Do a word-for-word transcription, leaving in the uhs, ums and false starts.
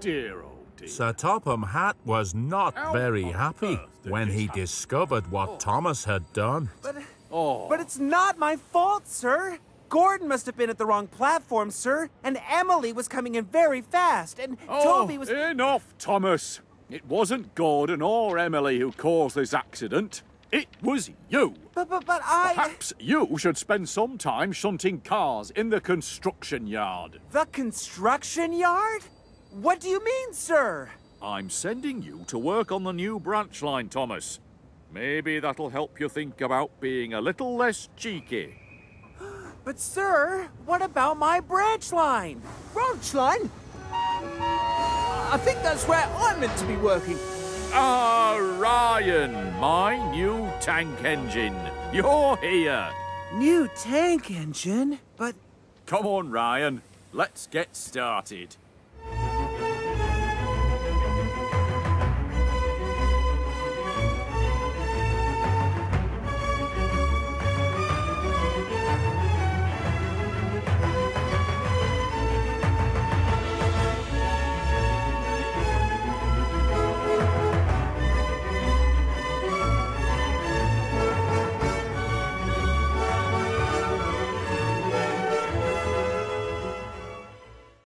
dear old dear. Sir Topham Hatt was not How very happy when he happen? discovered what oh. Thomas had done. But, oh. but it's not my fault, sir. Gordon must have been at the wrong platform, sir. And Emily was coming in very fast, and oh, Toby was... Enough, Thomas. It wasn't Gordon or Emily who caused this accident. It was you. But, but, but I... Perhaps you should spend some time shunting cars in the construction yard. The construction yard? What do you mean, sir? I'm sending you to work on the new branch line, Thomas. Maybe that'll help you think about being a little less cheeky. But, sir, what about my branch line? Branch line? I think that's where I'm meant to be working. Ah, Ryan, my new tank engine. You're here. New tank engine? But... Come on, Ryan. Let's get started.